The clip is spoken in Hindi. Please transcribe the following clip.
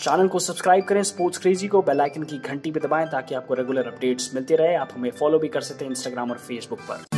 चैनल को सब्सक्राइब करें स्पोर्ट्स क्रेजी को, बेल आइकन की घंटी भी दबाएं ताकि आपको रेगुलर अपडेट्स मिलते रहे। आप हमें फॉलो भी कर सकते हैं इंस्टाग्राम और फेसबुक पर।